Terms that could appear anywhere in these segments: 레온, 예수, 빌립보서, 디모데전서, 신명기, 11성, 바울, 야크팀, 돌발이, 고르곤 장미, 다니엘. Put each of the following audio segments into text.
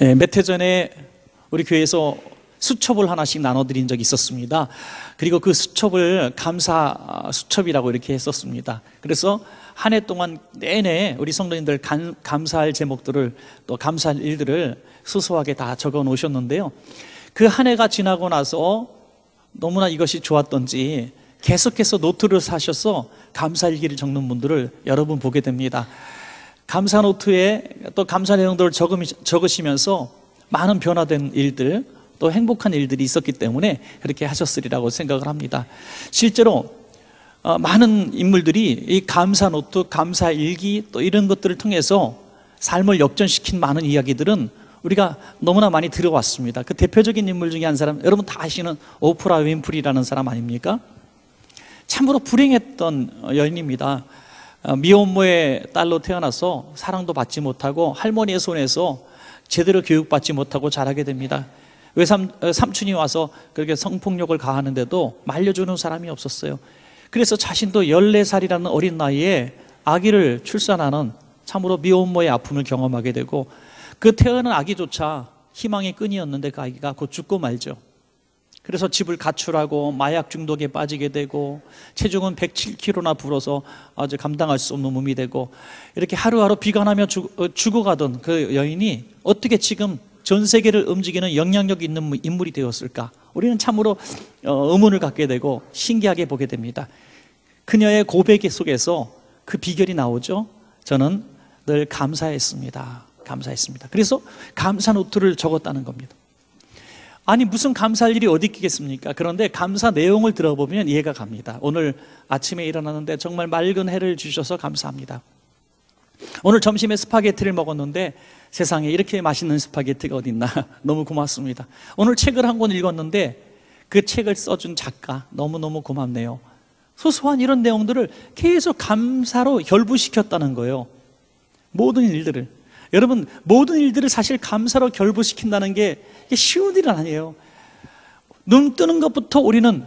몇 해 전에 우리 교회에서 수첩을 하나씩 나눠드린 적이 있었습니다. 그리고 그 수첩을 감사 수첩이라고 이렇게 했었습니다. 그래서 한 해 동안 내내 우리 성도님들 감사할 제목들을 또 감사할 일들을 소소하게 다 적어 놓으셨는데요. 그 한 해가 지나고 나서 너무나 이것이 좋았던지 계속해서 노트를 사셔서 감사일기를 적는 분들을 여러 분 보게 됩니다. 감사 노트에 또 감사 내용들을 적으시면서 많은 변화된 일들 또 행복한 일들이 있었기 때문에 그렇게 하셨으리라고 생각을 합니다. 실제로 많은 인물들이 이 감사 노트, 감사 일기 또 이런 것들을 통해서 삶을 역전시킨 많은 이야기들은 우리가 너무나 많이 들어왔습니다. 그 대표적인 인물 중에 한 사람, 여러분 다 아시는 오프라 윈프리라는 사람 아닙니까? 참으로 불행했던 여인입니다. 미혼모의 딸로 태어나서 사랑도 받지 못하고 할머니의 손에서 제대로 교육받지 못하고 자라게 됩니다. 외삼촌이 와서 그렇게 성폭력을 가하는데도 말려주는 사람이 없었어요. 그래서 자신도 14살이라는 어린 나이에 아기를 출산하는 참으로 미혼모의 아픔을 경험하게 되고, 그 태어난 아기조차 희망의 끈이었는데 그 아기가 곧 죽고 말죠. 그래서 집을 가출하고 마약 중독에 빠지게 되고, 체중은 107kg나 불어서 아주 감당할 수 없는 몸이 되고, 이렇게 하루하루 비관하며 죽어가던 그 여인이 어떻게 지금 전 세계를 움직이는 영향력 있는 인물이 되었을까? 우리는 참으로 의문을 갖게 되고 신기하게 보게 됩니다. 그녀의 고백 속에서 그 비결이 나오죠. 저는 늘 감사했습니다. 감사했습니다. 그래서 감사 노트를 적었다는 겁니다. 아니, 무슨 감사할 일이 어디 있겠습니까? 그런데 감사 내용을 들어보면 이해가 갑니다. 오늘 아침에 일어났는데 정말 맑은 해를 주셔서 감사합니다. 오늘 점심에 스파게티를 먹었는데 세상에 이렇게 맛있는 스파게티가 어딨나, 너무 고맙습니다. 오늘 책을 한 권 읽었는데 그 책을 써준 작가 너무너무 고맙네요. 소소한 이런 내용들을 계속 감사로 결부시켰다는 거예요. 모든 일들을, 여러분 모든 일들을 사실 감사로 결부시킨다는 게 쉬운 일은 아니에요. 눈 뜨는 것부터 우리는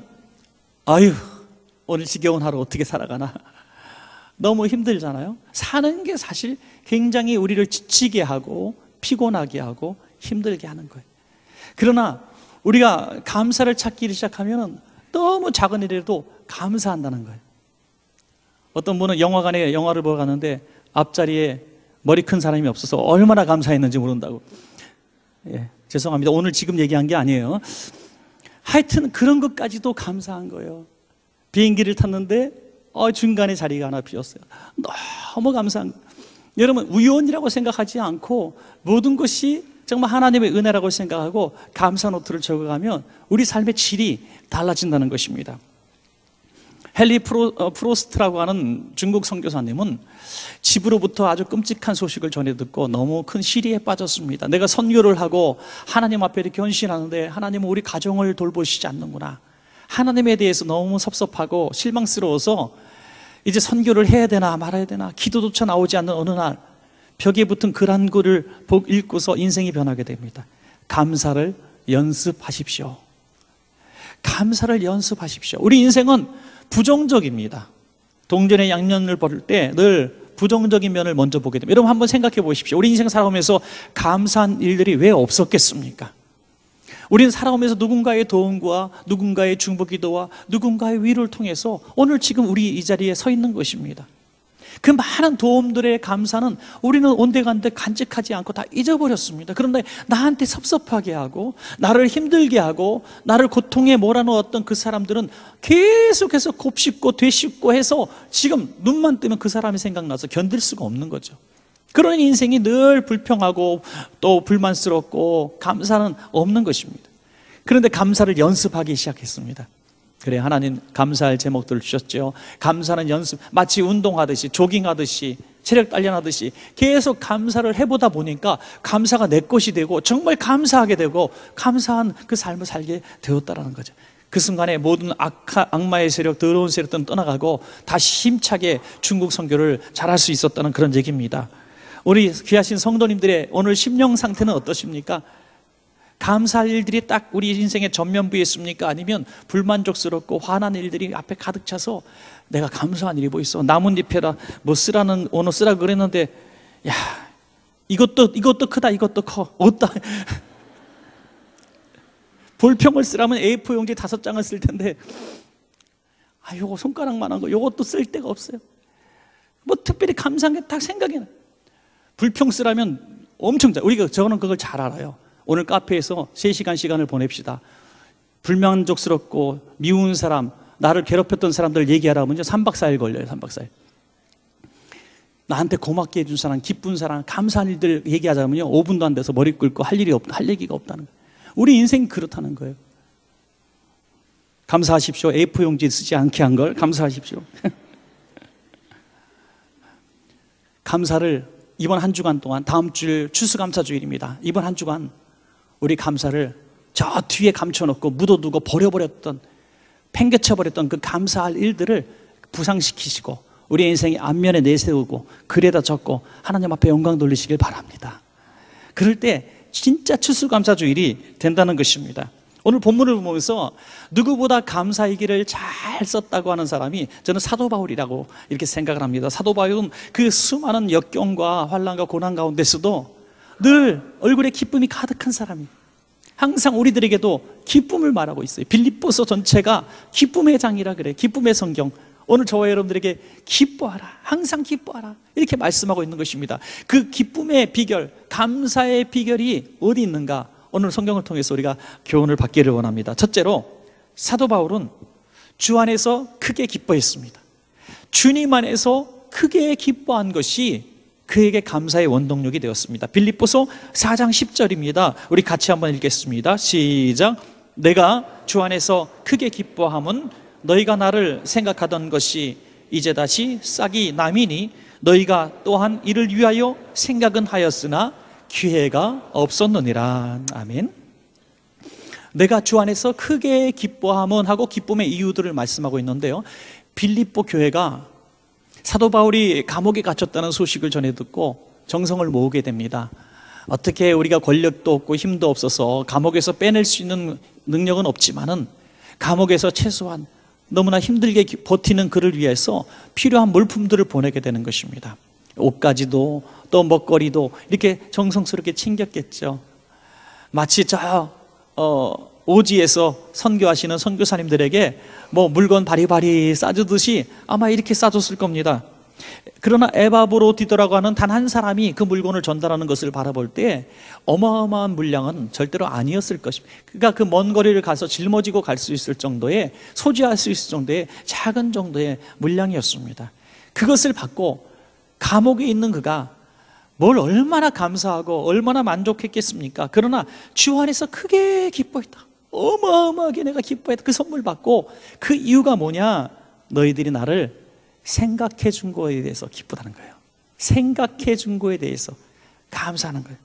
아유, 오늘 지겨운 하루 어떻게 살아가나, 너무 힘들잖아요. 사는 게 사실 굉장히 우리를 지치게 하고 피곤하게 하고 힘들게 하는 거예요. 그러나 우리가 감사를 찾기 시작하면 너무 작은 일에도 감사한다는 거예요. 어떤 분은 영화관에 영화를 보러 갔는데 앞자리에 머리 큰 사람이 없어서 얼마나 감사했는지 모른다고. 예, 죄송합니다. 오늘 지금 얘기한 게 아니에요. 하여튼 그런 것까지도 감사한 거예요. 비행기를 탔는데 중간에 자리가 하나 비었어요. 너무 감사한 거예요. 여러분, 우연이라고 생각하지 않고 모든 것이 정말 하나님의 은혜라고 생각하고 감사 노트를 적어가면 우리 삶의 질이 달라진다는 것입니다. 헨리 프로스트라고 하는 중국 선교사님은 집으로부터 아주 끔찍한 소식을 전해 듣고 너무 큰 시리에 빠졌습니다. 내가 선교를 하고 하나님 앞에 이렇게 헌신하는데 하나님은 우리 가정을 돌보시지 않는구나. 하나님에 대해서 너무 섭섭하고 실망스러워서 이제 선교를 해야 되나 말아야 되나 기도조차 나오지 않는 어느 날 벽에 붙은 글 한 글을 읽고서 인생이 변하게 됩니다. 감사를 연습하십시오. 감사를 연습하십시오. 우리 인생은 부정적입니다. 동전의 양면을 볼 때 늘 부정적인 면을 먼저 보게 됩니다. 여러분 한번 생각해 보십시오. 우리 인생 살아오면서 감사한 일들이 왜 없었겠습니까? 우리는 살아오면서 누군가의 도움과 누군가의 중보기도와 누군가의 위로를 통해서 오늘 지금 우리 이 자리에 서 있는 것입니다. 그 많은 도움들의 감사는 우리는 온데간데 간직하지 않고 다 잊어버렸습니다. 그런데 나한테 섭섭하게 하고 나를 힘들게 하고 나를 고통에 몰아넣었던 그 사람들은 계속해서 곱씹고 되씹고 해서 지금 눈만 뜨면 그 사람이 생각나서 견딜 수가 없는 거죠. 그런 인생이 늘 불평하고 또 불만스럽고 감사는 없는 것입니다. 그런데 감사를 연습하기 시작했습니다. 그래, 하나님 감사할 제목들을 주셨죠. 감사는 연습, 마치 운동하듯이 조깅하듯이 체력 단련하듯이 계속 감사를 해보다 보니까 감사가 내 것이 되고 정말 감사하게 되고 감사한 그 삶을 살게 되었다라는 거죠. 그 순간에 모든 악마의 세력, 더러운 세력들은 떠나가고 다시 힘차게 중국 선교를 잘할 수 있었다는 그런 얘기입니다. 우리 귀하신 성도님들의 오늘 심령 상태는 어떠십니까? 감사할 일들이 딱 우리 인생의 전면부에 있습니까? 아니면 불만족스럽고 화난 일들이 앞에 가득 차서 내가 감사한 일이 뭐 있어, 나뭇잎에다 뭐 쓰라는 오너 쓰라 그랬는데 야 이것도 크다, 이것도 커. 어따. 볼평을 쓰라면 A4 용지 5장을 쓸 텐데, 아, 요거 손가락만한 거, 요것도 쓸 데가 없어요. 뭐 특별히 감사한 게 딱 생각이 나요. 불평 쓰라면 엄청 잘, 우리가 저는 그걸 잘 알아요. 오늘 카페에서 3시간 시간을 보냅시다. 불만족스럽고 미운 사람, 나를 괴롭혔던 사람들 얘기하라면 3박 4일 걸려요, 3박 4일. 나한테 고맙게 해준 사람, 기쁜 사람, 감사한 일들 얘기하자면요 5분도 안 돼서 머리 긁고 할 얘기가 없다는 거예요. 우리 인생이 그렇다는 거예요. 감사하십시오. A4용지 쓰지 않게 한 걸 감사하십시오. 감사를 이번 한 주간 동안, 다음 주일 추수감사주일입니다. 이번 한 주간 우리 감사를 저 뒤에 감춰놓고 묻어두고 버려버렸던, 팽개쳐버렸던 그 감사할 일들을 부상시키시고 우리 인생의 앞면에 내세우고 글에다 적고 하나님 앞에 영광 돌리시길 바랍니다. 그럴 때 진짜 추수감사주일이 된다는 것입니다. 오늘 본문을 보면서 누구보다 감사이기를 잘 썼다고 하는 사람이 저는 사도 바울이라고 이렇게 생각을 합니다. 사도 바울은 그 수많은 역경과 환난과 고난 가운데서도 늘 얼굴에 기쁨이 가득한 사람이에요. 항상 우리들에게도 기쁨을 말하고 있어요. 빌립보서 전체가 기쁨의 장이라 그래요. 기쁨의 성경. 오늘 저와 여러분들에게 기뻐하라, 항상 기뻐하라 이렇게 말씀하고 있는 것입니다. 그 기쁨의 비결, 감사의 비결이 어디 있는가? 오늘 성경을 통해서 우리가 교훈을 받기를 원합니다. 첫째로, 사도 바울은 주 안에서 크게 기뻐했습니다. 주님 안에서 크게 기뻐한 것이 그에게 감사의 원동력이 되었습니다. 빌립보서 4장 10절입니다. 우리 같이 한번 읽겠습니다. 시작! 내가 주 안에서 크게 기뻐함은 너희가 나를 생각하던 것이 이제 다시 싹이 남이니 너희가 또한 이를 위하여 생각은 하였으나 기회가 없었느니라. 아멘. 내가 주 안에서 크게 기뻐함은 하고 기쁨의 이유들을 말씀하고 있는데요, 빌립보 교회가 사도 바울이 감옥에 갇혔다는 소식을 전해 듣고 정성을 모으게 됩니다. 어떻게 우리가 권력도 없고 힘도 없어서 감옥에서 빼낼 수 있는 능력은 없지만은 감옥에서 최소한 너무나 힘들게 버티는 그를 위해서 필요한 물품들을 보내게 되는 것입니다. 옷까지도 또 먹거리도 이렇게 정성스럽게 챙겼겠죠. 마치 저 오지에서 선교하시는 선교사님들에게 뭐 물건 바리바리 싸주듯이 아마 이렇게 싸줬을 겁니다. 그러나 에바브로디도라고 하는 단 한 사람이 그 물건을 전달하는 것을 바라볼 때 어마어마한 물량은 절대로 아니었을 것입니다. 그러니까 그 먼 거리를 가서 짊어지고 갈 수 있을 정도의, 소지할 수 있을 정도의 작은 정도의 물량이었습니다. 그것을 받고 감옥에 있는 그가 뭘 얼마나 감사하고 얼마나 만족했겠습니까? 그러나 주 안에서 크게 기뻐했다. 어마어마하게 내가 기뻐했다. 그 선물 받고 그 이유가 뭐냐? 너희들이 나를 생각해 준 거에 대해서 기쁘다는 거예요. 생각해 준 거에 대해서 감사하는 거예요.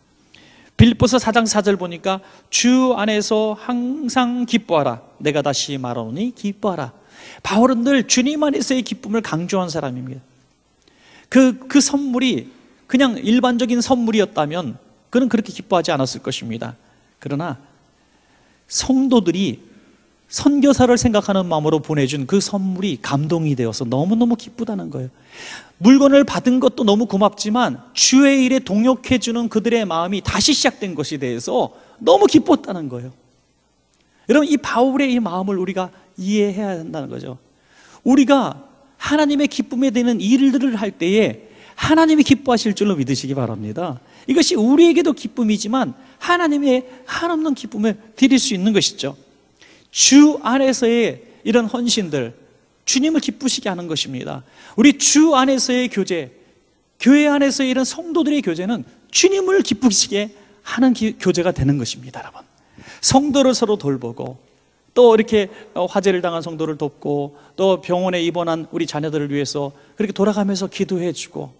빌립보서 4장 4절 보니까 주 안에서 항상 기뻐하라. 내가 다시 말하노니 기뻐하라. 바울은 늘 주님 안에서의 기쁨을 강조한 사람입니다. 그 선물이 그냥 일반적인 선물이었다면 그는 그렇게 기뻐하지 않았을 것입니다. 그러나 성도들이 선교사를 생각하는 마음으로 보내준 그 선물이 감동이 되어서 너무너무 기쁘다는 거예요. 물건을 받은 것도 너무 고맙지만 주의 일에 동역해주는 그들의 마음이 다시 시작된 것에 대해서 너무 기뻤다는 거예요. 여러분, 이 바울의 이 마음을 우리가 이해해야 한다는 거죠. 우리가 하나님의 기쁨에 되는 일들을 할 때에 하나님이 기뻐하실 줄로 믿으시기 바랍니다. 이것이 우리에게도 기쁨이지만 하나님의 한없는 기쁨을 드릴 수 있는 것이죠. 주 안에서의 이런 헌신들, 주님을 기쁘시게 하는 것입니다. 우리 주 안에서의 교제, 교회 안에서의 이런 성도들의 교제는 주님을 기쁘시게 하는 교제가 되는 것입니다. 여러분, 성도를 서로 돌보고 또 이렇게 화재를 당한 성도를 돕고 또 병원에 입원한 우리 자녀들을 위해서 그렇게 돌아가면서 기도해주고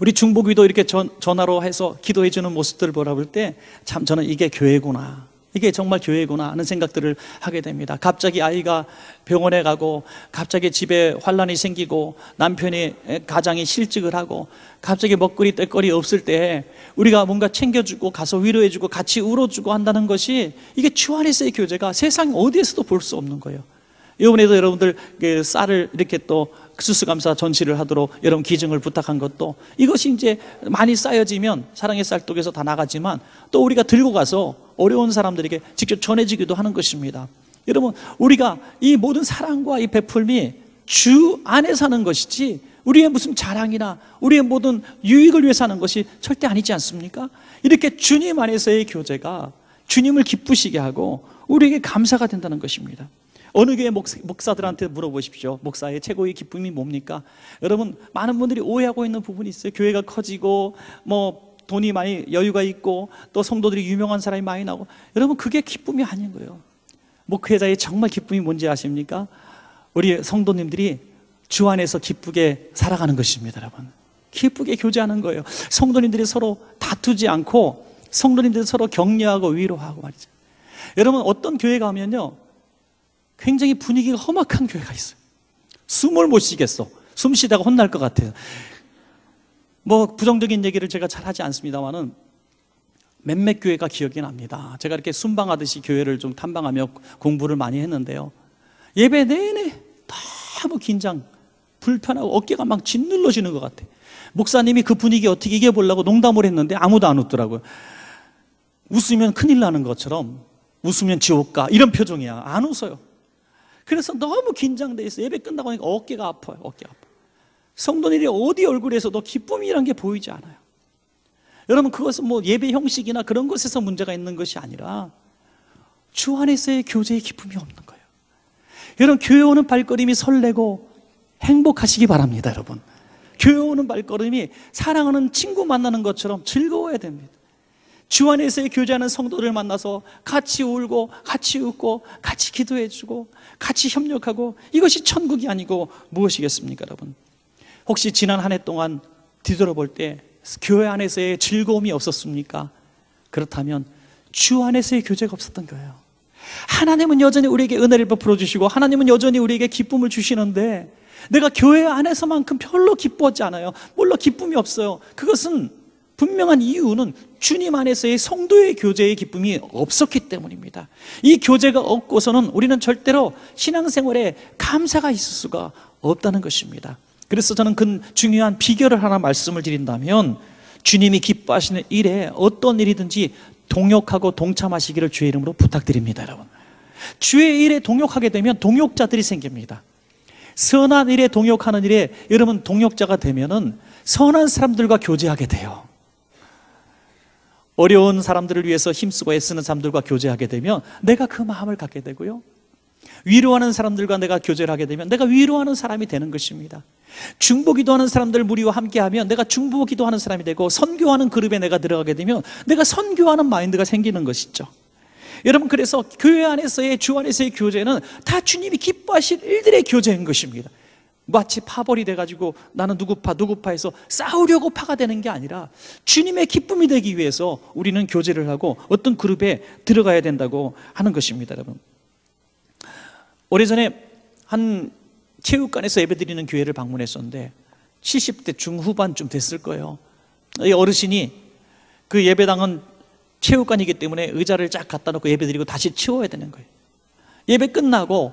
우리 중보기도 이렇게 전화로 해서 기도해주는 모습들을 보라볼 때 참 저는 이게 교회구나, 이게 정말 교회구나 하는 생각들을 하게 됩니다. 갑자기 아이가 병원에 가고 갑자기 집에 환란이 생기고 남편이, 가장이 실직을 하고 갑자기 먹거리 뗄거리 없을 때 우리가 뭔가 챙겨주고 가서 위로해주고 같이 울어주고 한다는 것이, 이게 주 안에서의 교제가 세상 어디에서도 볼 수 없는 거예요. 이번에도 여러분들 쌀을 이렇게 또 수수감사 전시를 하도록 여러분 기증을 부탁한 것도, 이것이 이제 많이 쌓여지면 사랑의 쌀독에서 다 나가지만 또 우리가 들고 가서 어려운 사람들에게 직접 전해지기도 하는 것입니다. 여러분, 우리가 이 모든 사랑과 이 베풀미 주 안에 사는 것이지 우리의 무슨 자랑이나 우리의 모든 유익을 위해 사는 것이 절대 아니지 않습니까? 이렇게 주님 안에서의 교제가 주님을 기쁘시게 하고 우리에게 감사가 된다는 것입니다. 어느 교회 목사들한테 물어보십시오. 목사의 최고의 기쁨이 뭡니까? 여러분, 많은 분들이 오해하고 있는 부분이 있어요. 교회가 커지고 뭐 돈이 많이 여유가 있고 또 성도들이 유명한 사람이 많이 나오고, 여러분 그게 기쁨이 아닌 거예요. 목회자의 정말 기쁨이 뭔지 아십니까? 우리 성도님들이 주 안에서 기쁘게 살아가는 것입니다. 여러분, 기쁘게 교제하는 거예요. 성도님들이 서로 다투지 않고 성도님들이 서로 격려하고 위로하고 말이죠. 여러분, 어떤 교회 가면요 굉장히 분위기가 험악한 교회가 있어요. 숨을 못 쉬겠어. 숨 쉬다가 혼날 것 같아요. 뭐 부정적인 얘기를 제가 잘 하지 않습니다만은 몇몇 교회가 기억이 납니다. 제가 이렇게 순방하듯이 교회를 좀 탐방하며 공부를 많이 했는데요, 예배 내내 너무 긴장, 불편하고 어깨가 막 짓눌러지는 것 같아. 목사님이 그 분위기 어떻게 이겨보려고 농담을 했는데 아무도 안 웃더라고요. 웃으면 큰일 나는 것처럼 웃으면 지옥 가, 이런 표정이야. 안 웃어요. 그래서 너무 긴장돼 있어. 예배 끝나고 하니까 어깨가 아파요. 어깨가 아파. 성도들이 어디 얼굴에서도 기쁨이란 게 보이지 않아요. 여러분, 그것은 뭐 예배 형식이나 그런 것에서 문제가 있는 것이 아니라 주 안에서의 교제의 기쁨이 없는 거예요. 여러분, 교회 오는 발걸음이 설레고 행복하시기 바랍니다. 여러분, 교회 오는 발걸음이 사랑하는 친구 만나는 것처럼 즐거워야 됩니다. 주 안에서의 교제하는 성도를 만나서 같이 울고 같이 웃고 같이 기도해주고 같이 협력하고, 이것이 천국이 아니고 무엇이겠습니까? 여러분, 혹시 지난 한 해 동안 뒤돌아볼 때 교회 안에서의 즐거움이 없었습니까? 그렇다면 주 안에서의 교제가 없었던 거예요. 하나님은 여전히 우리에게 은혜를 베풀어 주시고 하나님은 여전히 우리에게 기쁨을 주시는데 내가 교회 안에서만큼 별로 기뻐하지 않아요. 물론 기쁨이 없어요. 그것은 분명한 이유는 주님 안에서의 성도의 교제의 기쁨이 없었기 때문입니다. 이 교제가 없고서는 우리는 절대로 신앙생활에 감사가 있을 수가 없다는 것입니다. 그래서 저는 그 중요한 비결을 하나 말씀을 드린다면, 주님이 기뻐하시는 일에 어떤 일이든지 동역하고 동참하시기를 주의 이름으로 부탁드립니다. 여러분, 주의 일에 동역하게 되면 동역자들이 생깁니다. 선한 일에 동역하는 일에 여러분 동역자가 되면은 선한 사람들과 교제하게 돼요. 어려운 사람들을 위해서 힘쓰고 애쓰는 사람들과 교제하게 되면 내가 그 마음을 갖게 되고요, 위로하는 사람들과 내가 교제를 하게 되면 내가 위로하는 사람이 되는 것입니다. 중보기도하는 사람들 무리와 함께하면 내가 중보기도하는 사람이 되고, 선교하는 그룹에 내가 들어가게 되면 내가 선교하는 마인드가 생기는 것이죠. 여러분, 그래서 교회 안에서의 주 안에서의 교제는 다 주님이 기뻐하실 일들의 교제인 것입니다. 마치 파벌이 돼가지고 나는 누구 파 해서 싸우려고 파가 되는 게 아니라 주님의 기쁨이 되기 위해서 우리는 교제를 하고 어떤 그룹에 들어가야 된다고 하는 것입니다. 여러분, 오래전에 한 체육관에서 예배드리는 교회를 방문했었는데 70대 중후반쯤 됐을 거예요. 이 어르신이, 그 예배당은 체육관이기 때문에 의자를 쫙 갖다 놓고 예배드리고 다시 치워야 되는 거예요. 예배 끝나고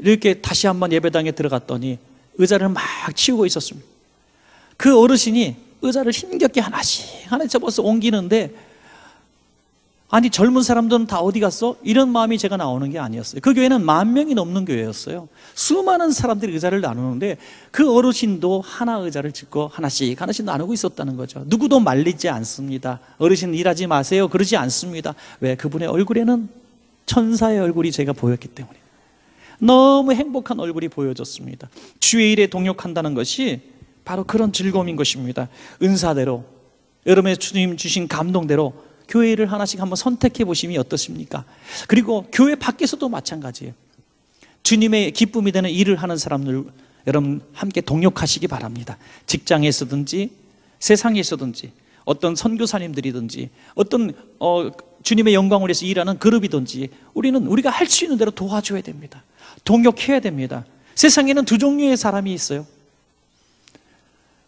이렇게 다시 한번 예배당에 들어갔더니 의자를 막 치우고 있었습니다. 그 어르신이 의자를 힘겹게 하나씩 접어서 옮기는데, 아니 젊은 사람들은 다 어디 갔어? 이런 마음이 제가 나오는 게 아니었어요. 그 교회는 10,000명이 넘는 교회였어요. 수많은 사람들이 의자를 나누는데 그 어르신도 하나 의자를 짚고 하나씩 나누고 있었다는 거죠. 누구도 말리지 않습니다. 어르신 일하지 마세요, 그러지 않습니다. 왜? 그분의 얼굴에는 천사의 얼굴이 제가 보였기 때문에 너무 행복한 얼굴이 보여졌습니다. 주의 일에 동역한다는 것이 바로 그런 즐거움인 것입니다. 은사대로, 여러분의 주님 주신 감동대로 교회 일을 하나씩 한번 선택해 보심이 어떻습니까? 그리고 교회 밖에서도 마찬가지예요. 주님의 기쁨이 되는 일을 하는 사람들 여러분 함께 동역하시기 바랍니다. 직장에서든지 세상에서든지 어떤 선교사님들이든지 어떤 주님의 영광을 위해서 일하는 그룹이든지 우리는 우리가 할 수 있는 대로 도와줘야 됩니다. 동역해야 됩니다. 세상에는 두 종류의 사람이 있어요.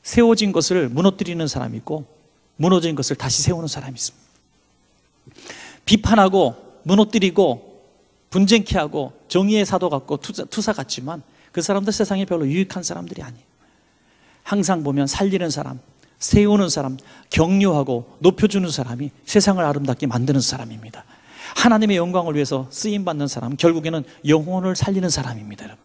세워진 것을 무너뜨리는 사람이 있고 무너진 것을 다시 세우는 사람이 있습니다. 비판하고 무너뜨리고 분쟁케 하고 정의의 사도 같고 투사 같지만 그 사람들 세상에 별로 유익한 사람들이 아니에요. 항상 보면 살리는 사람, 세우는 사람, 격려하고 높여주는 사람이 세상을 아름답게 만드는 사람입니다. 하나님의 영광을 위해서 쓰임받는 사람, 결국에는 영혼을 살리는 사람입니다. 여러분,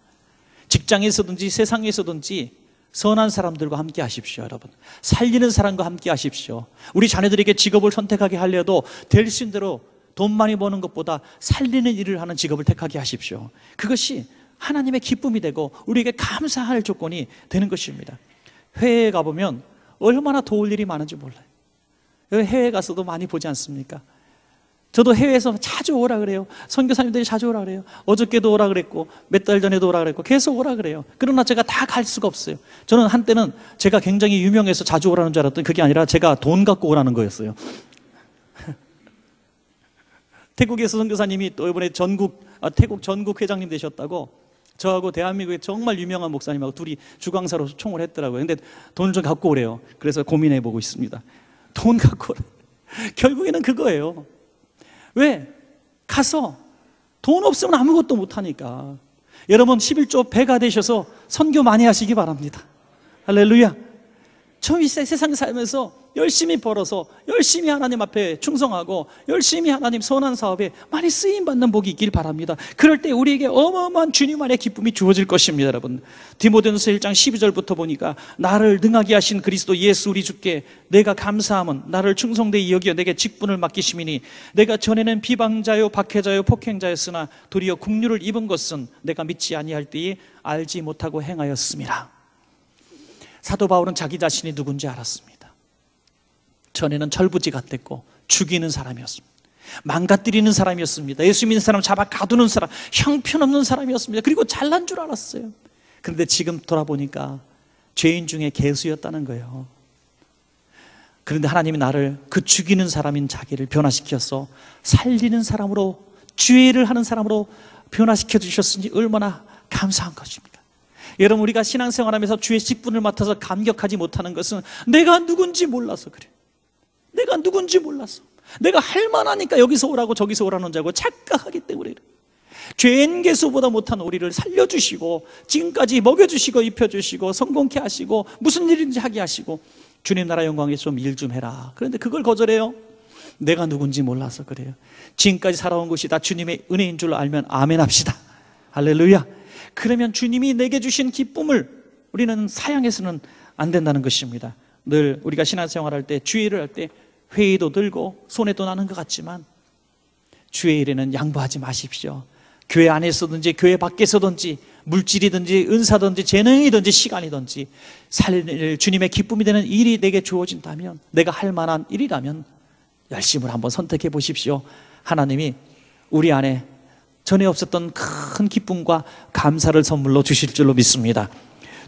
직장에서든지 세상에서든지 선한 사람들과 함께 하십시오. 여러분, 살리는 사람과 함께 하십시오. 우리 자녀들에게 직업을 선택하게 하려도 될 수 있는 대로 돈 많이 버는 것보다 살리는 일을 하는 직업을 택하게 하십시오. 그것이 하나님의 기쁨이 되고 우리에게 감사할 조건이 되는 것입니다. 해외에 가보면 얼마나 도울 일이 많은지 몰라요. 해외에 가서도 많이 보지 않습니까? 저도 해외에서 자주 오라 그래요. 선교사님들이 자주 오라 그래요. 어저께도 오라 그랬고 몇 달 전에도 오라 그랬고 계속 오라 그래요. 그러나 제가 다 갈 수가 없어요. 저는 한때는 제가 굉장히 유명해서 자주 오라는 줄 알았더니 그게 아니라 제가 돈 갖고 오라는 거였어요. 태국에서 선교사님이 또 이번에 태국 전국 회장님 되셨다고 저하고 대한민국의 정말 유명한 목사님하고 둘이 주강사로 총을 했더라고요. 근데 돈을 좀 갖고 오래요. 그래서 고민해보고 있습니다. 돈 갖고 오라. 결국에는 그거예요. 왜? 가서 돈 없으면 아무것도 못하니까. 여러분, 11조 배가 되셔서 선교 많이 하시기 바랍니다. 할렐루야. 저 이 세상 살면서 열심히 벌어서 열심히 하나님 앞에 충성하고 열심히 하나님 선한 사업에 많이 쓰임받는 복이 있길 바랍니다. 그럴 때 우리에게 어마어마한 주님 안의 기쁨이 주어질 것입니다. 여러분, 디모데전서 1장 12절부터 보니까 나를 능하게 하신 그리스도 예수 우리 주께 내가 감사함은 나를 충성되이 여기어 내게 직분을 맡기심이니 내가 전에는 비방자요 박해자요 폭행자였으나 도리어 긍휼을 입은 것은 내가 믿지 아니할 때에 알지 못하고 행하였음이라. 사도 바울은 자기 자신이 누군지 알았습니다. 전에는 철부지 같았고 죽이는 사람이었습니다. 망가뜨리는 사람이었습니다. 예수 믿는 사람 잡아 가두는 사람, 형편없는 사람이었습니다. 그리고 잘난 줄 알았어요. 그런데 지금 돌아보니까 죄인 중에 괴수였다는 거예요. 그런데 하나님이 나를 그 죽이는 사람인 자기를 변화시켜서 살리는 사람으로, 죄를 하는 사람으로 변화시켜 주셨으니 얼마나 감사한 것입니까? 여러분, 우리가 신앙생활하면서 주의 직분을 맡아서 감격하지 못하는 것은 내가 누군지 몰라서 그래요. 내가 누군지 몰라서, 내가 할 만하니까 여기서 오라고 저기서 오라는 줄 알고 착각하기 때문에 그래요. 죄인 개수보다 못한 우리를 살려주시고 지금까지 먹여주시고 입혀주시고 성공케 하시고 무슨 일인지 하게 하시고 주님 나라 영광에 좀 일 좀 해라. 그런데 그걸 거절해요. 내가 누군지 몰라서 그래요. 지금까지 살아온 것이 다 주님의 은혜인 줄 알면 아멘 합시다. 할렐루야. 그러면 주님이 내게 주신 기쁨을 우리는 사양해서는 안 된다는 것입니다. 늘 우리가 신앙생활할 때 주의 일을 할 때 회의도 들고 손해도 나는 것 같지만 주의 일에는 양보하지 마십시오. 교회 안에서든지 교회 밖에서든지 물질이든지 은사든지 재능이든지 시간이든지 살릴 주님의 기쁨이 되는 일이 내게 주어진다면, 내가 할 만한 일이라면 열심을 한번 선택해 보십시오. 하나님이 우리 안에 전에 없었던 큰 기쁨과 감사를 선물로 주실 줄로 믿습니다.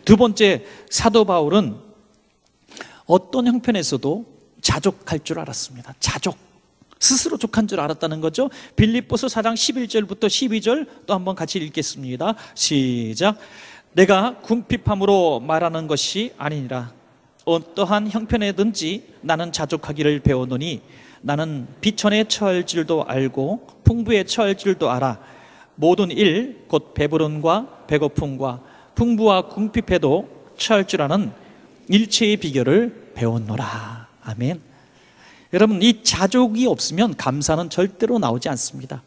두 번째, 사도 바울은 어떤 형편에서도 자족할 줄 알았습니다. 자족, 스스로 족한 줄 알았다는 거죠. 빌립보서 4장 11절부터 12절 또 한번 같이 읽겠습니다. 시작. 내가 궁핍함으로 말하는 것이 아니니라. 어떠한 형편에든지 나는 자족하기를 배우노니 나는 비천에 처할 줄도 알고 풍부에 처할 줄도 알아. 모든 일 곧 배부름과 배고픔과 풍부와 궁핍에도 처할 줄 아는 일체의 비결을 배웠노라. 아멘. 여러분, 이 자족이 없으면 감사는 절대로 나오지 않습니다.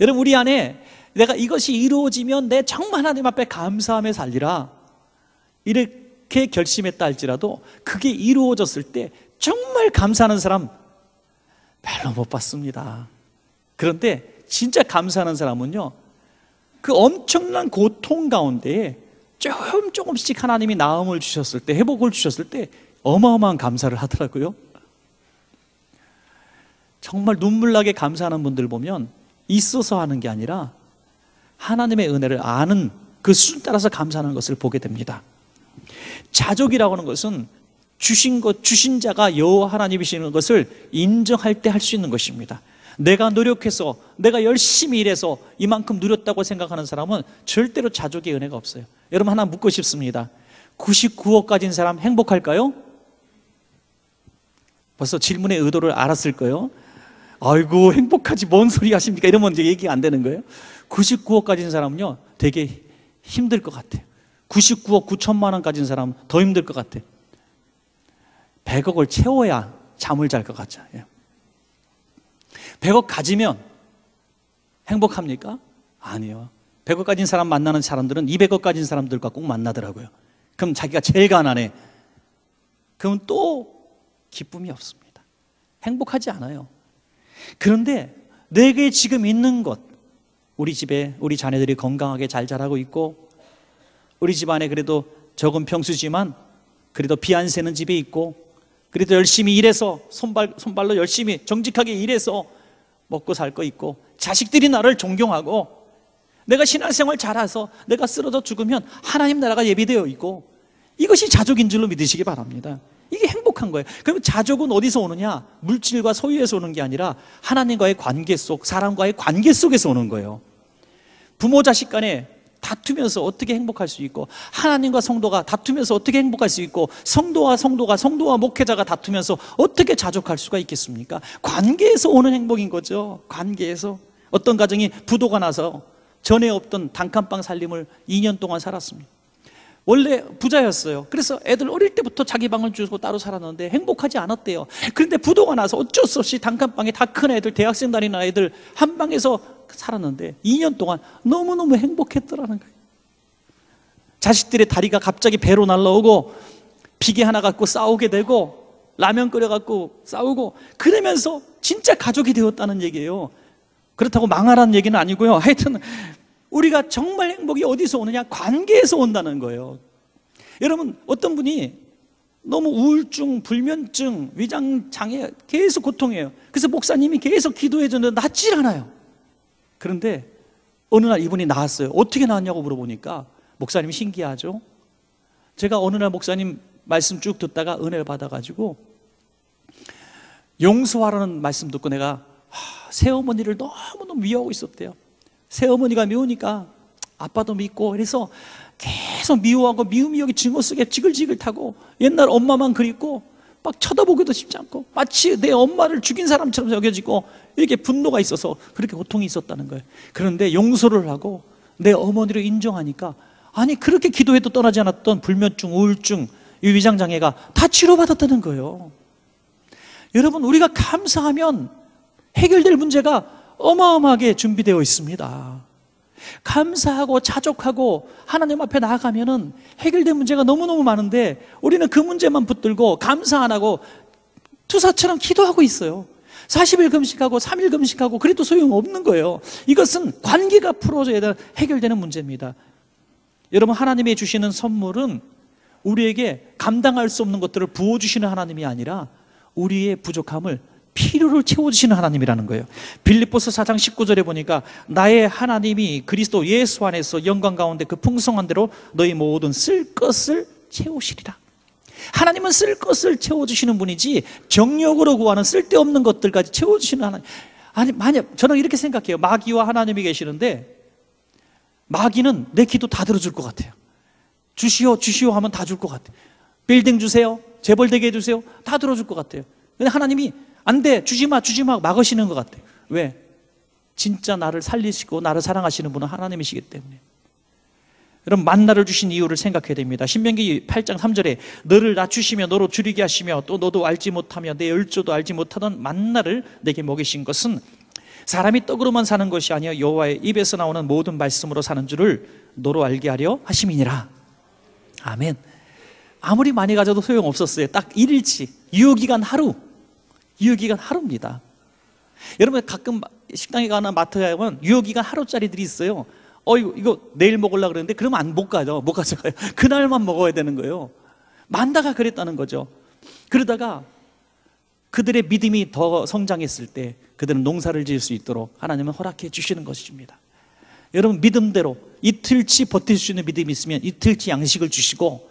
여러분, 우리 안에 내가 이것이 이루어지면 내 정말 하나님 앞에 감사함에 살리라 이렇게 결심했다 할지라도 그게 이루어졌을 때 정말 감사하는 사람 별로 못 봤습니다. 그런데 진짜 감사하는 사람은요, 그 엄청난 고통 가운데에 조금씩 하나님이 나음을 주셨을 때, 회복을 주셨을 때 어마어마한 감사를 하더라고요. 정말 눈물나게 감사하는 분들 보면 있어서 하는 게 아니라 하나님의 은혜를 아는 그 수준 따라서 감사하는 것을 보게 됩니다. 자족이라고 하는 것은 주신 자가 여호와 하나님이시는 것을 인정할 때 할 수 있는 것입니다. 내가 노력해서, 내가 열심히 일해서 이만큼 누렸다고 생각하는 사람은 절대로 자족의 은혜가 없어요. 여러분, 하나 묻고 싶습니다. 99억 가진 사람 행복할까요? 벌써 질문의 의도를 알았을 거예요. 아이고, 행복하지, 뭔 소리 하십니까? 이러면 이제 얘기가 안 되는 거예요. 99억 가진 사람은요 되게 힘들 것 같아요. 99억 9천만 원 가진 사람은 더 힘들 것 같아요. 100억을 채워야 잠을 잘 것 같잖아요. 100억 가지면 행복합니까? 아니요. 100억 가진 사람 만나는 사람들은 200억 가진 사람들과 꼭 만나더라고요. 그럼 자기가 제일 가난해. 그럼 또 기쁨이 없습니다. 행복하지 않아요. 그런데 내게 지금 있는 것, 우리 집에 우리 자녀들이 건강하게 잘 자라고 있고, 우리 집안에 그래도 적은 평수지만 그래도 비 안 새는 집에 있고, 그래도 열심히 일해서 손발로 열심히 정직하게 일해서 먹고 살 거 있고, 자식들이 나를 존경하고, 내가 신앙생활 잘해서 내가 쓰러져 죽으면 하나님 나라가 예비되어 있고, 이것이 자족인 줄로 믿으시기 바랍니다. 이게 행복한 거예요. 그럼 자족은 어디서 오느냐? 물질과 소유에서 오는 게 아니라 하나님과의 관계 속, 사람과의 관계 속에서 오는 거예요. 부모 자식 간에 다투면서 어떻게 행복할 수 있고, 하나님과 성도가 다투면서 어떻게 행복할 수 있고, 성도와 목회자가 다투면서 어떻게 자족할 수가 있겠습니까? 관계에서 오는 행복인 거죠. 관계에서. 어떤 가정이 부도가 나서 전에 없던 단칸방 살림을 2년 동안 살았습니다. 원래 부자였어요. 그래서 애들 어릴 때부터 자기 방을 주고 따로 살았는데 행복하지 않았대요. 그런데 부도가 나서 어쩔 수 없이 단칸방에 다 큰 애들, 대학생 다니는 애들 한 방에서 살았는데 2년 동안 너무너무 행복했더라는 거예요. 자식들의 다리가 갑자기 배로 날라오고, 비계 하나 갖고 싸우게 되고, 라면 끓여 갖고 싸우고, 그러면서 진짜 가족이 되었다는 얘기예요. 그렇다고 망하라는 얘기는 아니고요. 하여튼 우리가 정말 행복이 어디서 오느냐? 관계에서 온다는 거예요. 여러분, 어떤 분이 너무 우울증, 불면증, 위장장애 계속 고통해요. 그래서 목사님이 계속 기도해 줬는데 낫질 않아요. 그런데 어느 날 이분이 나았어요. 어떻게 나았냐고 물어보니까 목사님이 신기하죠? 제가 어느 날 목사님 말씀 쭉 듣다가 은혜를 받아가지고 용서하라는 말씀 듣고 내가 새어머니를 너무너무 미워하고 있었대요. 새어머니가 미우니까 아빠도 믿고, 그래서 계속 미워하고 미움이 여기 증오 속에 지글지글 타고, 옛날 엄마만 그립고 막 쳐다보기도 쉽지 않고, 마치 내 엄마를 죽인 사람처럼 여겨지고, 이렇게 분노가 있어서 그렇게 고통이 있었다는 거예요. 그런데 용서를 하고 내 어머니를 인정하니까, 아니 그렇게 기도해도 떠나지 않았던 불면증, 우울증, 위장장애가 다 치료받았다는 거예요. 여러분, 우리가 감사하면 해결될 문제가 어마어마하게 준비되어 있습니다. 감사하고 자족하고 하나님 앞에 나아가면은 해결된 문제가 너무너무 많은데, 우리는 그 문제만 붙들고 감사 안 하고 투사처럼 기도하고 있어요. 40일 금식하고 3일 금식하고 그래도 소용없는 거예요. 이것은 관계가 풀어져야 해결되는 문제입니다. 여러분, 하나님이 주시는 선물은 우리에게 감당할 수 없는 것들을 부어주시는 하나님이 아니라 우리의 부족함을, 필요를 채워주시는 하나님이라는 거예요. 빌립보서 4장 19절에 보니까 나의 하나님이 그리스도 예수 안에서 영광 가운데 그 풍성한 대로 너희 모든 쓸 것을 채우시리라. 하나님은 쓸 것을 채워주시는 분이지 정력으로 구하는 쓸데없는 것들까지 채워주시는 하나님. 아니, 만약 저는 이렇게 생각해요. 마귀와 하나님이 계시는데, 마귀는 내 기도 다 들어줄 것 같아요. 주시오 주시오 하면 다 줄 것 같아요. 빌딩 주세요, 재벌되게 해주세요, 다 들어줄 것 같아요. 근데 하나님이 안 돼, 주지마 주지마 막으시는 것 같아요. 왜? 진짜 나를 살리시고 나를 사랑하시는 분은 하나님이시기 때문에. 여러분, 만나를 주신 이유를 생각해야 됩니다. 신명기 8장 3절에 너를 낮추시며 너로 줄이게 하시며 또 너도 알지 못하며 내 열조도 알지 못하던 만나를 내게 먹이신 것은 사람이 떡으로만 사는 것이 아니여 여호와의 입에서 나오는 모든 말씀으로 사는 줄을 너로 알게 하려 하심이니라. 아멘. 아무리 많이 가져도 소용없었어요. 딱 1일치 유효기간 하루, 유효기간 하루입니다. 여러분, 가끔 식당에 가나 마트에 가면 유효기간 하루짜리들이 있어요. 이거 내일 먹으려고 그랬는데 그러면 못 가져가요. 그날만 먹어야 되는 거예요. 만다가 그랬다는 거죠. 그러다가 그들의 믿음이 더 성장했을 때 그들은 농사를 지을 수 있도록 하나님은 허락해 주시는 것입니다. 여러분, 믿음대로 이틀치 버틸 수 있는 믿음이 있으면 이틀치 양식을 주시고,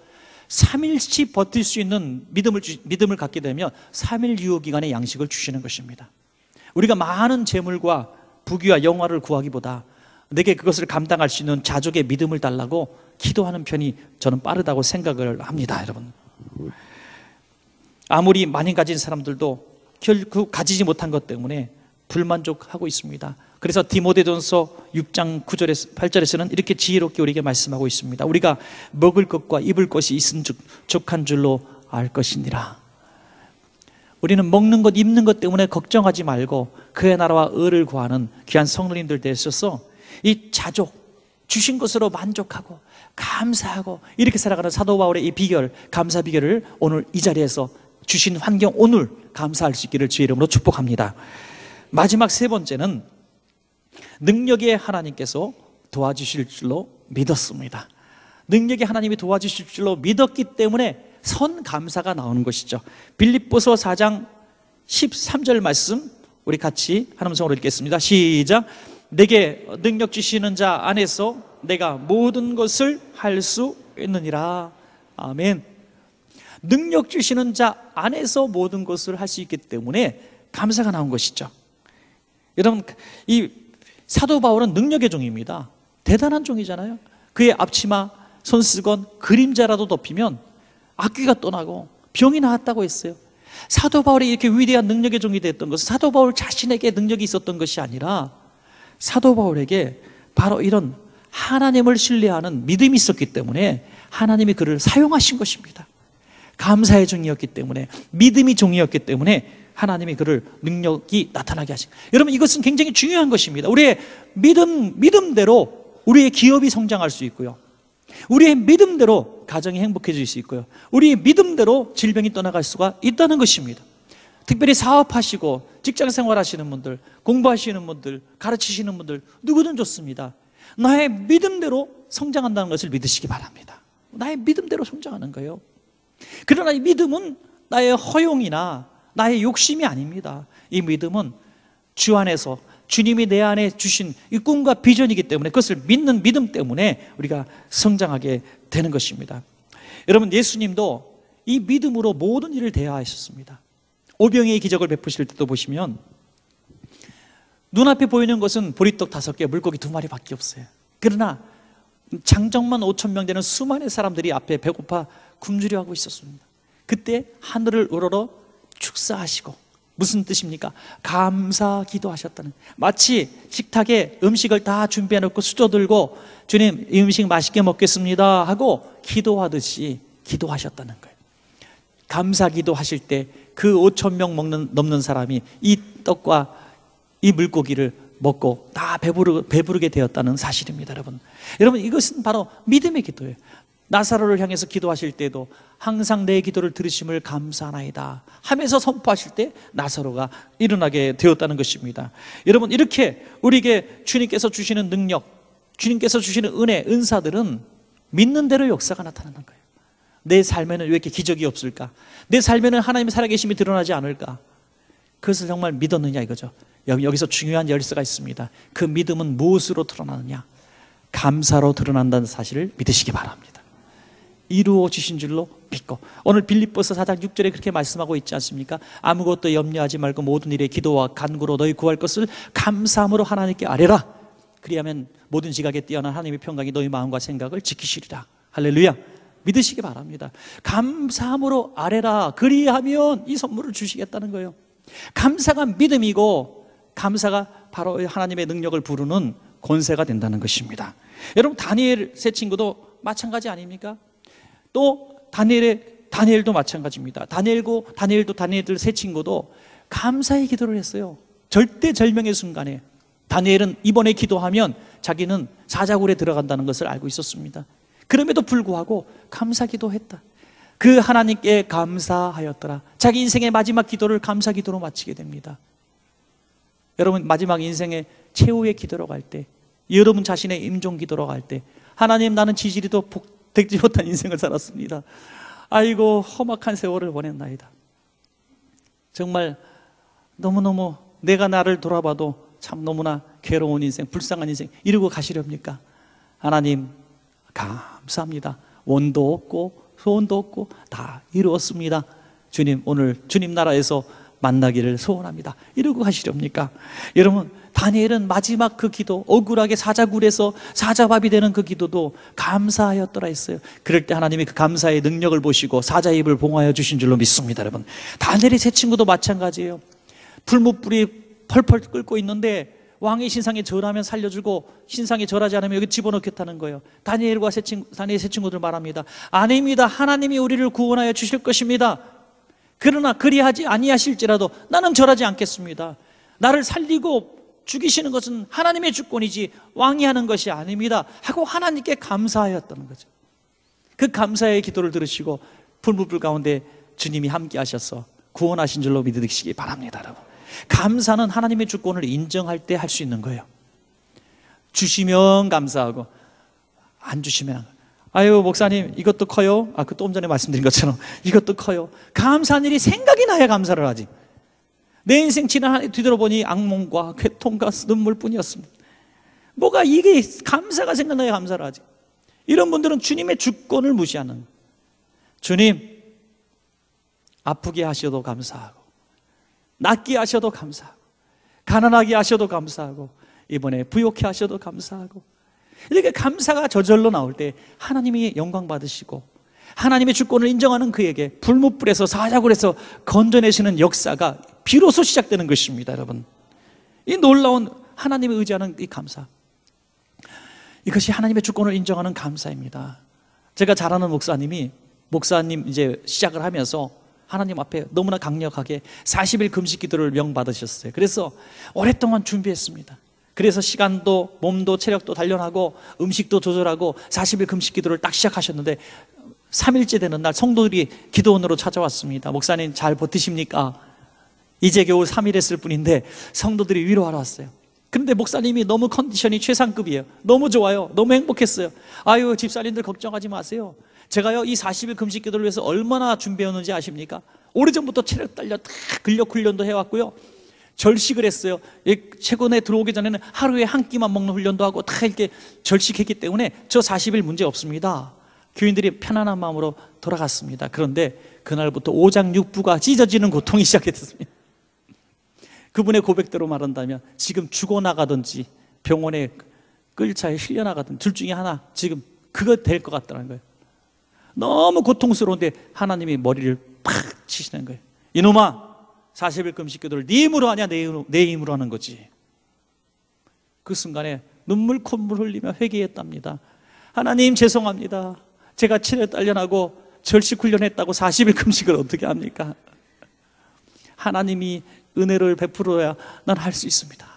3일치 버틸 수 있는 믿음을 갖게 되면 3일 유효기간의 양식을 주시는 것입니다. 우리가 많은 재물과 부귀와 영화를 구하기보다 내게 그것을 감당할 수 있는 자족의 믿음을 달라고 기도하는 편이 저는 빠르다고 생각을 합니다. 여러분, 아무리 많이 가진 사람들도 결국 가지지 못한 것 때문에 불만족하고 있습니다. 그래서 디모데전서 6장 9절에서 8절에서는 이렇게 지혜롭게 우리에게 말씀하고 있습니다. 우리가 먹을 것과 입을 것이 있은즉 족한 줄로 알 것이니라. 우리는 먹는 것, 입는 것 때문에 걱정하지 말고 그의 나라와 의를 구하는 귀한 성도님들 되셔서 이 자족, 주신 것으로 만족하고 감사하고 이렇게 살아가는 사도 바울의 이 비결, 감사 비결을 오늘 이 자리에서 주신 환경 오늘 감사할 수 있기를 주의 이름으로 축복합니다. 마지막 세 번째는 능력의 하나님께서 도와주실 줄로 믿었습니다. 능력의 하나님이 도와주실 줄로 믿었기 때문에 선 감사가 나오는 것이죠. 빌립보서 4장 13절 말씀 우리 같이 한음성으로 읽겠습니다. 시작! 내게 능력 주시는 자 안에서 내가 모든 것을 할 수 있느니라. 아멘. 능력 주시는 자 안에서 모든 것을 할 수 있기 때문에 감사가 나온 것이죠. 여러분, 이 사도 바울은 능력의 종입니다. 대단한 종이잖아요. 그의 앞치마, 손수건, 그림자라도 덮이면 악귀가 떠나고 병이 나았다고 했어요. 사도 바울이 이렇게 위대한 능력의 종이 됐던 것은 사도 바울 자신에게 능력이 있었던 것이 아니라 사도 바울에게 바로 이런 하나님을 신뢰하는 믿음이 있었기 때문에 하나님이 그를 사용하신 것입니다. 감사의 종이었기 때문에, 믿음이 종이었기 때문에 하나님이 그를 능력이 나타나게 하신 거예요. 여러분, 이것은 굉장히 중요한 것입니다. 우리의 믿음대로 우리의 기업이 성장할 수 있고요, 우리의 믿음대로 가정이 행복해질 수 있고요, 우리의 믿음대로 질병이 떠나갈 수가 있다는 것입니다. 특별히 사업하시고 직장생활 하시는 분들, 공부하시는 분들, 가르치시는 분들 누구든 좋습니다. 나의 믿음대로 성장한다는 것을 믿으시기 바랍니다. 나의 믿음대로 성장하는 거예요. 그러나 이 믿음은 나의 허용이나 나의 욕심이 아닙니다. 이 믿음은 주 안에서 주님이 내 안에 주신 이 꿈과 비전이기 때문에 그것을 믿는 믿음 때문에 우리가 성장하게 되는 것입니다. 여러분, 예수님도 이 믿음으로 모든 일을 대하셨습니다. 오병이의 기적을 베푸실 때도 보시면 눈앞에 보이는 것은 보리떡 5개, 물고기 2마리밖에 없어요. 그러나 장정만 5,000명 되는 수많은 사람들이 앞에 배고파 굶주려 하고 있었습니다. 그때 하늘을 우러러 축사하시고, 무슨 뜻입니까? 감사 기도하셨다는, 마치 식탁에 음식을 다 준비해놓고 수저 들고 주님 이 음식 맛있게 먹겠습니다 하고 기도하듯이 기도하셨다는 거예요. 감사 기도하실 때 그 5,000명 넘는 사람이 이 떡과 이 물고기를 먹고 다 배부르게 되었다는 사실입니다. 여러분, 이것은 바로 믿음의 기도예요. 나사로를 향해서 기도하실 때도 항상 내 기도를 들으심을 감사하나이다 하면서 선포하실 때 나사로가 일어나게 되었다는 것입니다. 여러분, 이렇게 우리에게 주님께서 주시는 능력, 주님께서 주시는 은혜, 은사들은 믿는 대로 역사가 나타나는 거예요. 내 삶에는 왜 이렇게 기적이 없을까? 내 삶에는 하나님의 살아계심이 드러나지 않을까? 그것을 정말 믿었느냐 이거죠. 여기서 중요한 열쇠가 있습니다. 그 믿음은 무엇으로 드러나느냐? 감사로 드러난다는 사실을 믿으시기 바랍니다. 이루어 주신 줄로 믿고, 오늘 빌립보서 4장 6절에 그렇게 말씀하고 있지 않습니까? 아무것도 염려하지 말고 모든 일에 기도와 간구로 너희 구할 것을 감사함으로 하나님께 아뢰라. 그리하면 모든 지각에 뛰어난 하나님의 평강이 너희 마음과 생각을 지키시리라. 할렐루야. 믿으시기 바랍니다. 감사함으로 아뢰라. 그리하면 이 선물을 주시겠다는 거예요. 감사가 믿음이고, 감사가 바로 하나님의 능력을 부르는 권세가 된다는 것입니다. 여러분, 다니엘 세 친구도 마찬가지 아닙니까? 또 다니엘도 마찬가지입니다. 다니엘들 세 친구도 감사의 기도를 했어요. 절대절명의 순간에 다니엘은 이번에 기도하면 자기는 사자굴에 들어간다는 것을 알고 있었습니다. 그럼에도 불구하고 감사 기도했다. 그 하나님께 감사하였더라. 자기 인생의 마지막 기도를 감사 기도로 마치게 됩니다. 여러분, 마지막 인생의 최후의 기도로 갈 때, 여러분 자신의 임종 기도로 갈 때, 하나님, 나는 지지리도 득지 못한 인생을 살았습니다. 아이고, 험악한 세월을 보냈나이다. 정말 너무너무 내가 나를 돌아봐도 참 너무나 괴로운 인생, 불쌍한 인생 이러고 가시렵니까? 하나님, 감사합니다. 원도 없고 소원도 없고 다 이루었습니다. 주님, 오늘 주님 나라에서 만나기를 소원합니다. 이러고 가시렵니까? 여러분, 다니엘은 마지막 그 기도, 억울하게 사자굴에서 사자밥이 되는 그 기도도 감사하였더라 했어요. 그럴 때 하나님이 그 감사의 능력을 보시고 사자의 입을 봉하여 주신 줄로 믿습니다. 여러분, 다니엘의 세 친구도 마찬가지예요. 풀무불이 펄펄 끓고 있는데 왕의 신상에 절하면 살려주고 신상에 절하지 않으면 여기 집어넣겠다는 거예요. 다니엘과 다니엘 세 친구들 말합니다. 아닙니다. 하나님이 우리를 구원하여 주실 것입니다. 그러나 그리하지 아니하실지라도 나는 절하지 않겠습니다. 나를 살리고 죽이시는 것은 하나님의 주권이지 왕이 하는 것이 아닙니다 하고 하나님께 감사하였다는 거죠. 그 감사의 기도를 들으시고 불무불 가운데 주님이 함께 하셔서 구원하신 줄로 믿으시기 바랍니다. 여러분, 감사는 하나님의 주권을 인정할 때 할 수 있는 거예요. 주시면 감사하고 안 주시면 아유 목사님 이것도 커요. 아, 그 조금 전에 말씀드린 것처럼 이것도 커요. 감사한 일이 생각이 나야 감사를 하지. 내 인생 지난 한 해 뒤돌아보니 악몽과 괴통과 눈물뿐이었습니다. 뭐가 이게 감사가 생각나야 감사를 하지. 이런 분들은 주님의 주권을 무시하는 거예요. 주님 아프게 하셔도 감사하고 낫게 하셔도 감사하고 가난하게 하셔도 감사하고 이번에 부욕해 하셔도 감사하고, 이렇게 감사가 저절로 나올 때 하나님이 영광 받으시고 하나님의 주권을 인정하는 그에게 불무불에서 사자굴에서 건져내시는 역사가 비로소 시작되는 것입니다. 여러분, 이 놀라운 하나님을 의지하는 이 감사, 이것이 하나님의 주권을 인정하는 감사입니다. 제가 잘 아는 목사님 이제 시작을 하면서 하나님 앞에 너무나 강력하게 40일 금식 기도를 명받으셨어요. 그래서 오랫동안 준비했습니다. 그래서 시간도 몸도 체력도 단련하고 음식도 조절하고 40일 금식 기도를 딱 시작하셨는데 3일째 되는 날 성도들이 기도원으로 찾아왔습니다. 목사님 잘 버티십니까? 이제 겨우 3일 했을 뿐인데 성도들이 위로하러 왔어요. 그런데 목사님이 너무 컨디션이 최상급이에요. 너무 좋아요. 너무 행복했어요. 아유 집사님들 걱정하지 마세요. 제가요 이 40일 금식 기도를 위해서 얼마나 준비했는지 아십니까? 오래전부터 체력 단련, 근력 훈련도 해왔고요, 절식을 했어요. 최근에 들어오기 전에는 하루에 한 끼만 먹는 훈련도 하고 다 이렇게 절식했기 때문에 저 40일 문제 없습니다. 교인들이 편안한 마음으로 돌아갔습니다. 그런데 그날부터 오장육부가 찢어지는 고통이 시작됐습니다. 그분의 고백대로 말한다면 지금 죽어나가든지 병원에 끌차에 실려나가든지 둘 중에 하나, 지금 그거 될 것 같다는 거예요. 너무 고통스러운데 하나님이 머리를 팍 치시는 거예요. 이놈아, 40일 금식 기도를 네 힘으로 하냐? 내 힘으로 하는 거지. 그 순간에 눈물 콧물 흘리며 회개했답니다. 하나님 죄송합니다. 제가 체력 단련하고 절식 훈련했다고 40일 금식을 어떻게 합니까? 하나님이 은혜를 베풀어야 난 할 수 있습니다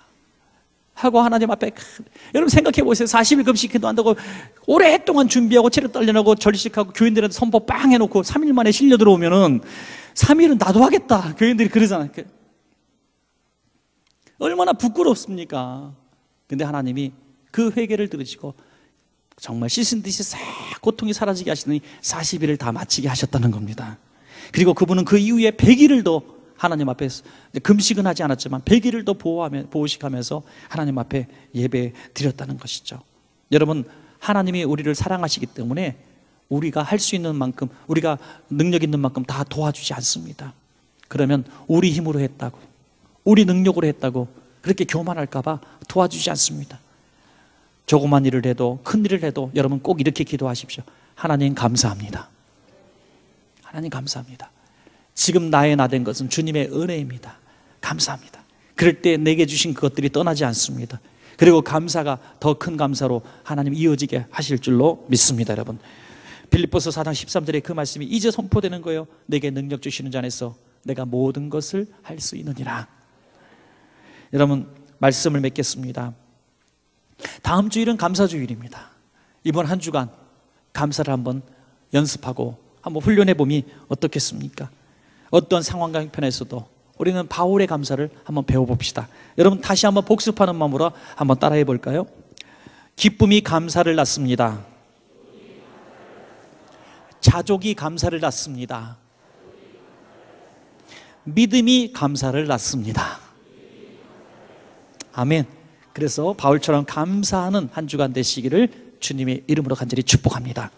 하고 하나님 앞에. 여러분 생각해 보세요. 40일 금식 기도한다고 오랫동안 준비하고 체력 단련하고 절식하고 교인들한테 선포 빵 해놓고 3일 만에 실려 들어오면은 3일은 나도 하겠다 교인들이 그러잖아요. 얼마나 부끄럽습니까? 근데 하나님이 그 회개를 들으시고 정말 씻은 듯이 싹 고통이 사라지게 하시더니 40일을 다 마치게 하셨다는 겁니다. 그리고 그분은 그 이후에 100일을 더 하나님 앞에, 금식은 하지 않았지만 100일을 더 보호식하면서 하나님 앞에 예배 드렸다는 것이죠. 여러분, 하나님이 우리를 사랑하시기 때문에 우리가 할 수 있는 만큼, 우리가 능력 있는 만큼 다 도와주지 않습니다. 그러면 우리 힘으로 했다고, 우리 능력으로 했다고 그렇게 교만할까 봐 도와주지 않습니다. 조그만 일을 해도 큰 일을 해도 여러분 꼭 이렇게 기도하십시오. 하나님 감사합니다. 하나님 감사합니다. 지금 나의 나 된 것은 주님의 은혜입니다. 감사합니다. 그럴 때 내게 주신 그것들이 떠나지 않습니다. 그리고 감사가 더 큰 감사로 하나님 이어지게 하실 줄로 믿습니다. 여러분, 빌립보서 4장 13절에 그 말씀이 이제 선포되는 거예요. 내게 능력 주시는 자 안에서 내가 모든 것을 할 수 있느니라. 여러분, 말씀을 맺겠습니다. 다음 주일은 감사주일입니다. 이번 한 주간 감사를 한번 연습하고 한번 훈련해 보면 어떻겠습니까? 어떤 상황과 형편에서도 우리는 바울의 감사를 한번 배워봅시다. 여러분, 다시 한번 복습하는 마음으로 한번 따라해 볼까요? 기쁨이 감사를 낳습니다. 자족이 감사를 낳습니다. 믿음이 감사를 낳습니다. 아멘. 그래서 바울처럼 감사하는 한 주간 되시기를 주님의 이름으로 간절히 축복합니다.